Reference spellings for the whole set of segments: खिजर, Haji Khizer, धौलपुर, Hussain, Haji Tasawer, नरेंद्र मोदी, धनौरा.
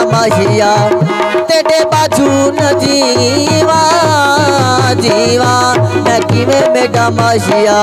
मोरा महिया तेरे बाजू न जीवा जीवा नकी में मेरा महिया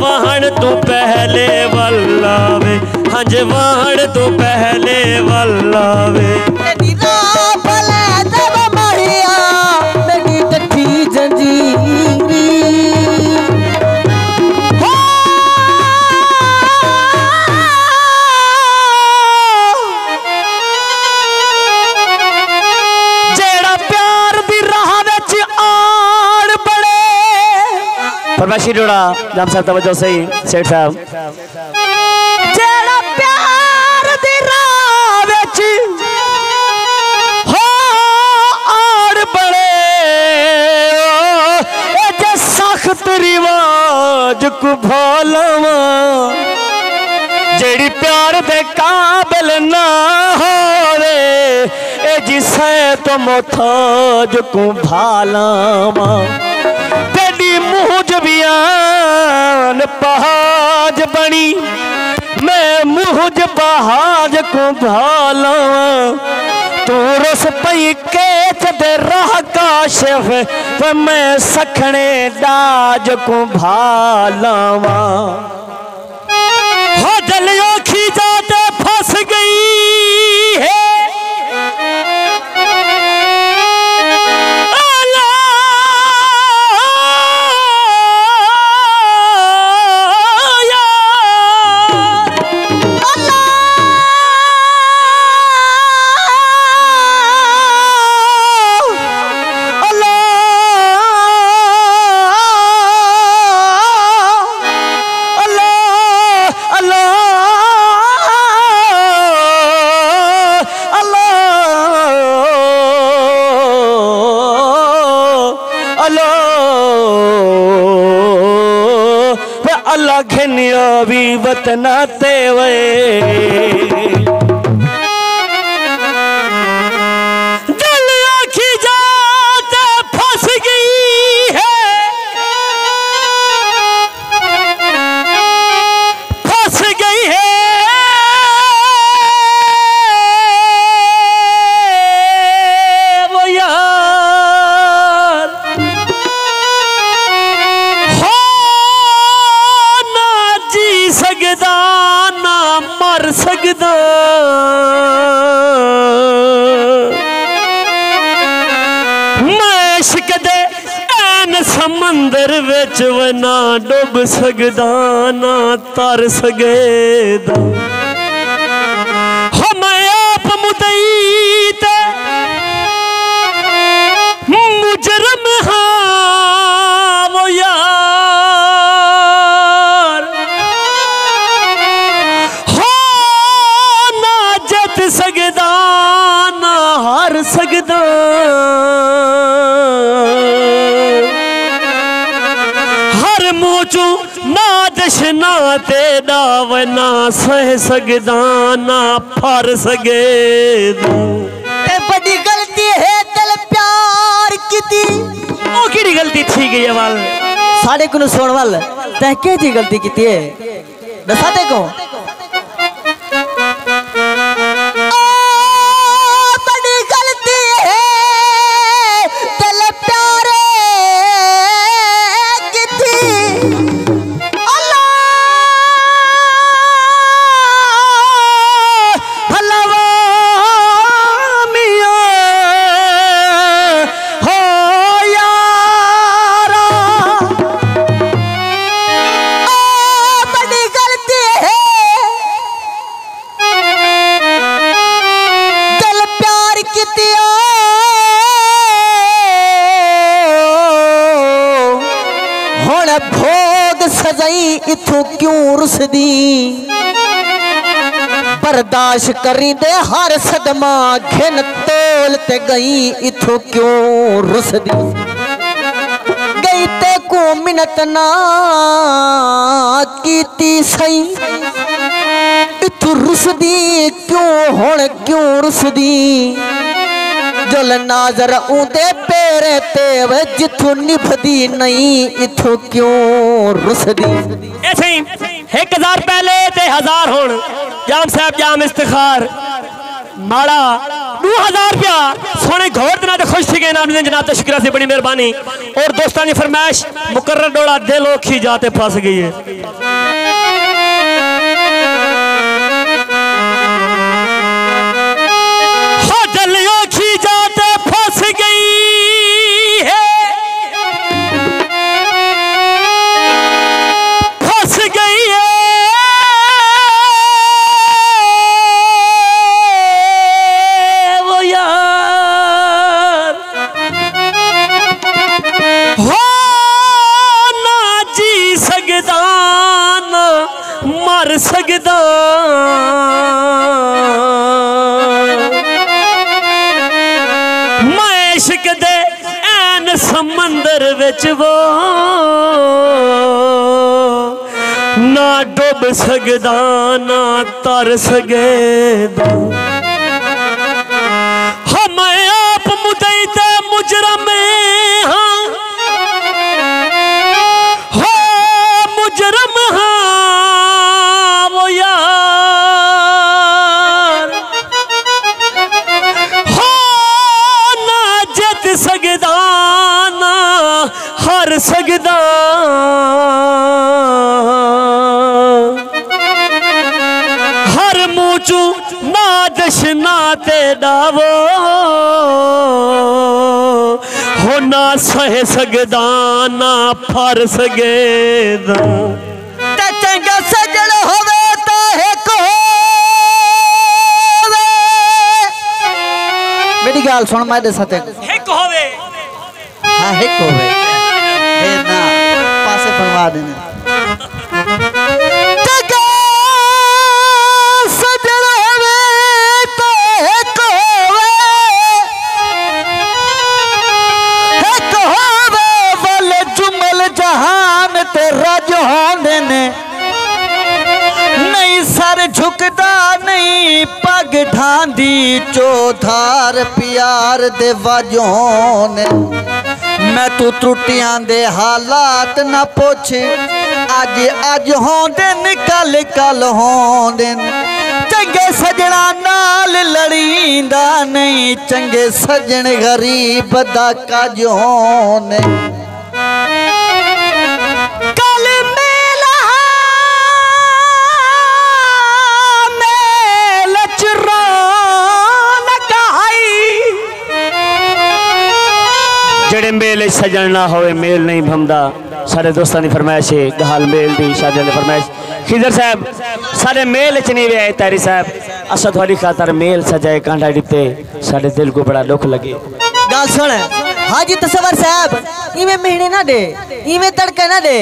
वाहन तो पहले वल्लावे हज वाहन तो पहले वल्लावे फरमाशी डोड़ा जाम साहब तवज्जो सही सेठ साहब जेड़ा प्यार दी राह विच हो आड़ बड़े ए जे सख्त रिवाज को भोलवा जेड़ी प्यार दे काबिल ना होवे ए जिसे तो मोहताज को भालावा मुझ बियान पहाज बनी मैं मुझ पहाज को भाला तू रस पई केच दे राह काशिफ तो मैं सखने दाज को भालावा हो जलियो खीजा ते फंस गई है नाते वे जलिया खिजा ते फंस गई है फंस गई है वो यार हो ना जी सकदा सकदा मैं इश्क दे ऐन समंदर विच वे ना डुब सकदा ना तर सकदा हो मैं आप मुतई ते मुजरम हाँ वो सकदा ना हार सकदा हर मूचू ना जशना ते दाव ना सह सकदा ना फार सकदा ते बड़ी गलती है दिल प्यार कीती ओ केड़ी गलती ठीक है वाल साडे को सुन वाल ते केड़ी गलती कीती है दसा दे को भोग सजाई इथों क्यों रुसदी बर्दाश्त करी दे हर सदमा घिन तोल ते गई इथों क्यों रुसदी गई ते को मिनत ना कीती सही इथों रुसदी क्यों होण क्यों रुसदी जुल नाजर उंदे पेरे ते वे जिथों निभदी नहीं इथों क्यों रुसदी। ऐसे ही 1000 पहले ते 1000 होण जाम साहब जाम इस्तिखार माड़ा 2000 रुपया सोने घोर दिना ते खुश थी गए नाम जनाब ते शुक्रिया से बड़ी मेहरबानी और दोस्तों की फरमाइश मुकर्रर डोला दे लो खी जाते फंस गई है। हो जलियो खी जाते फंस गई है सकदा मैं इश्क दे ऐन समंदर विच वो ना डुब सकदा ना तर सकदा हाँ मैं आप मुदई ते मुजरम हाँ हो मुजरम सकदा हर मूचू ना दशना ते डावो हो ना सह सकदा ना फर सकेदा चंगा सजड़ होवे ता एक होवे मेरी गाल सुन मैं दे साथे एक होवे हां एक होवे पासे फरमा देने वाले जुमल जहान तेरा जहान देने नहीं सर झुकदा नहीं पग ढांदी चौधार प्यार दे वजों मैं तू त्रुटियां दे हालात ना पोछ अज अज होंदे न कल कल होंदे चंगे सजना नाल लड़ींदा नहीं चंगे सजन गरीब दा काज होने कल मेला मेल चुरा जड़े मेल सजन ना होवे मेल नहीं भमदा सारे दोस्तों की फरमाइश है गहाल मेल दी शादी की फरमाइश खिजर साहब सारे मेल च नहीं वे तारी साहब असा थोड़ी खातर मेल सजाए कांडा डिते सारे दिल को बड़ा दुख लगे। गाल सुन हाजी तसवर साहब इवें महीने ना दे इवें तड़के ना दे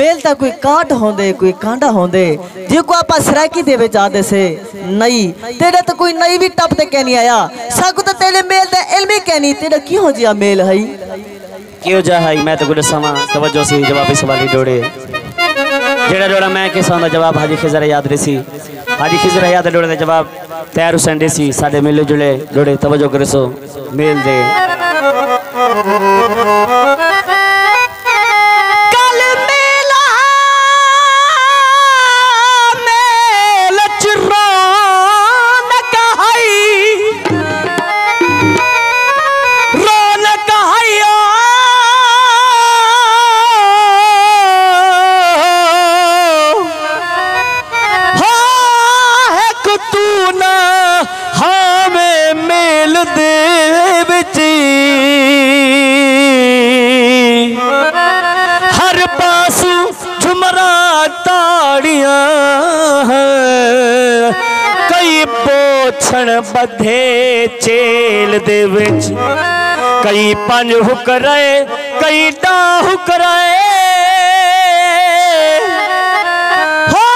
मेल ता कोई काट होंदे कोई कांडा होंदे जे को आपा सराकी दे विच आदे से नई तेरे तो कोई नई भी टप ते कहनी आया साकू तो तेरे मेल ते इल्मी कहनी तेरा क्यों जिया मेल है क्यों जा है मैं तो गुड समा तवज्जो से जवाब सवाली डोड़े जेड़ा डोड़ा मैं के सौंदा जवाब हाजी खिजर याद रेसी हाजी खिजर याद डोड़े दा जवाब तैयार हुसैन रेसी साडे मिले जुले डोड़े तवज्जो करसो मेल दे कल मेला मेल चुरान कहाई रोन कहाया हाँ है कुतू ना हाँ मैं मेल दे कई पोछण बधे चेल दे विच कई पंज हुक रहे कई डा हुक रहे हो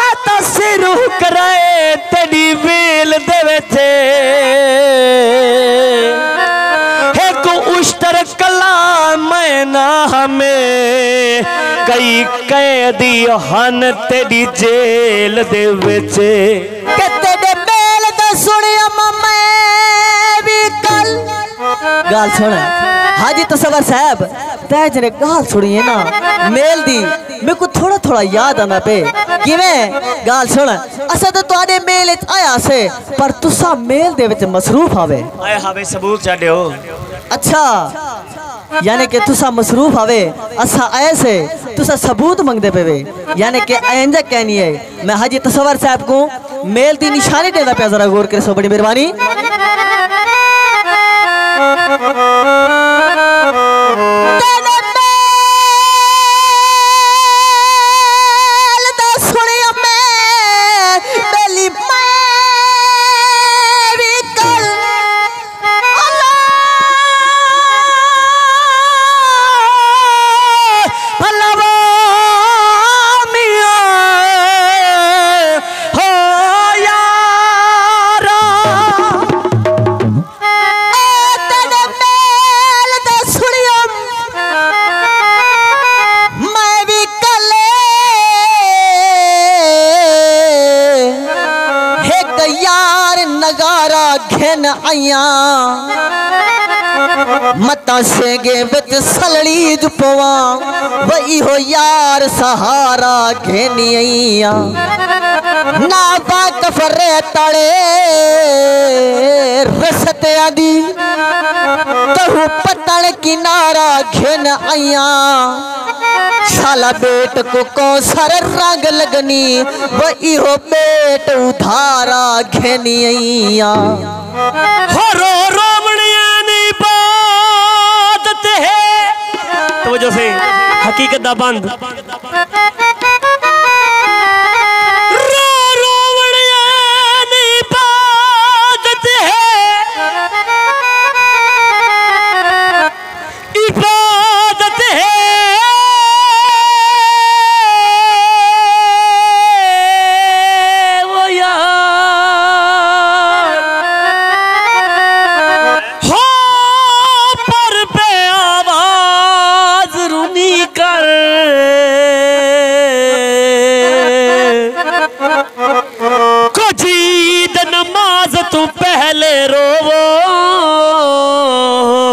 मैं तो सिर हुक राए तेरी बेल देवे एक उस्तर कला मैना हमें कई कैदी हन तेरी जेल देवे तेरे बेल तो सुनिया मैं भी कल गाल सुना हाजी तसवर साहब तै जने गाल सुनिए ना मेल दी मेरे को थोड़ा थोड़ा याद आना पे कि मैं गाल सुन असा तो तुहाडे मेल च आया से पर तुसा मेल दे विच मसरूफ आवे आए हावे सबूत छाडे हो अच्छा यानी कि तुसा मसरूफ आवे असा ऐसे तुसा सबूत मंगदे पेवे यानी कि एंजा कहनी है मैं हाजी तसवर साहब को मेल दी निशानी देदा पे जरा गौर करे सो बड़ी मेहरबानी मता से गे बिच सलड़ी ज पवा वही हो यार सहारा घेनी आईया ना वाकफ रे तड़े रसते आदि तहु पतड़ किनारा घेन आईया शाला बेट को कौसर रंग लगनी वही हो बेट उधारा घेनी आईया हरो रोमणिया नी बात ते है तो जो से हकीकत दा बंद रो रोमणिया नी बात ते है इबादत है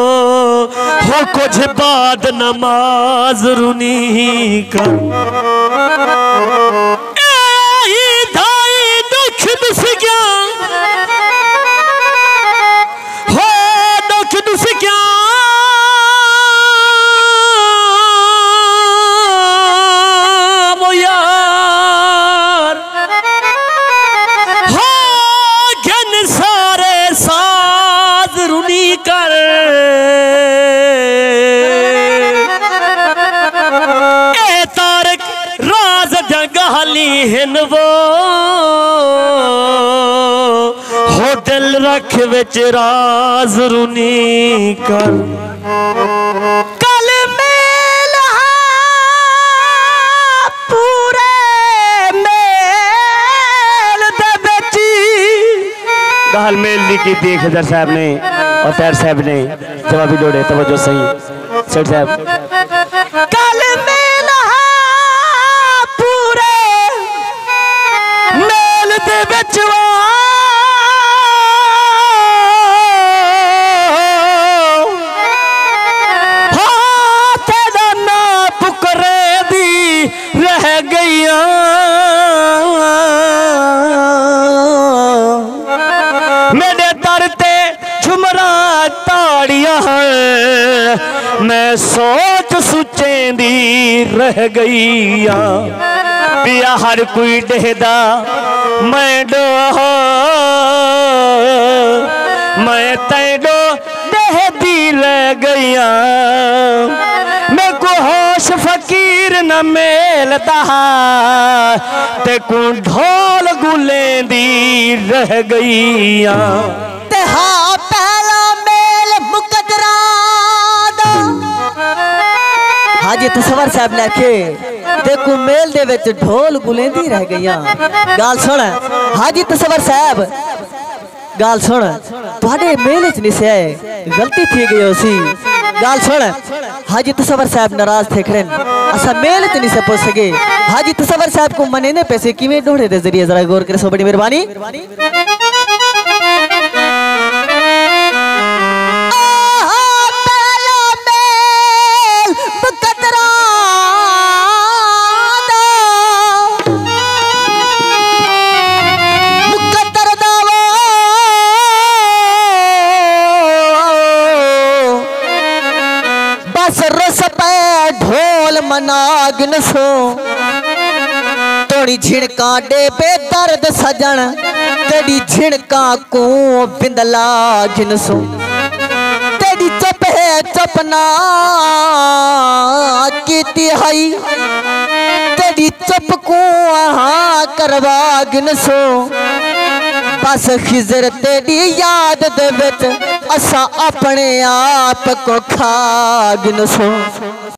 वो कुछ बाद नमाज रुनी कर दुख दुस क्या हो दुख दुस क्या वो यार हो घन सारे साज रुनी कर हिन वो हो दिल रख विच राज रुनी कर गहल मेल दी की थी खजर साहब ने और तैर साहब ने जवाबी जोड़े तवज्जो सही सेठ साहब कल मैं सोच सुचेंदी रह गई पिया हर कोई डेहदा मैं डो मैं तैडो डेहदी रह गई मैं को होश फकीर न मेलता ते को ढोल गुलेंदी रह गई ते हाँ पहला मेल मुकदरा हाजी तसवर साहब ने आखे ते कुमेल दे विच ढोल बुलेंदी रह गईयां। गल सुन हाजी तसवर साहब, गल सुन तुहाडे मेले च निस्या है, गलती थी गई होसी। गल सुन हाजी तसवर साहब नाराज थे खड़ेन, असा मेले च निस्या पुछ सके। हाजी तसवर साहब को मने ने पैसे किवें ढोड़े दे जरिए जरा गौर करे सो, बड़ी मेहरबानी। नागिन सो तोड़ी झिणका डे बेदर्द सजन, तेरी झिणका को बिंदला जिन सो, तेरी चुप है चपना की हई, तेरी चुप को हाँ करवा गिन सो। बस खिजर तेरी याद दे विच असा अपने आप को खा गिन सो।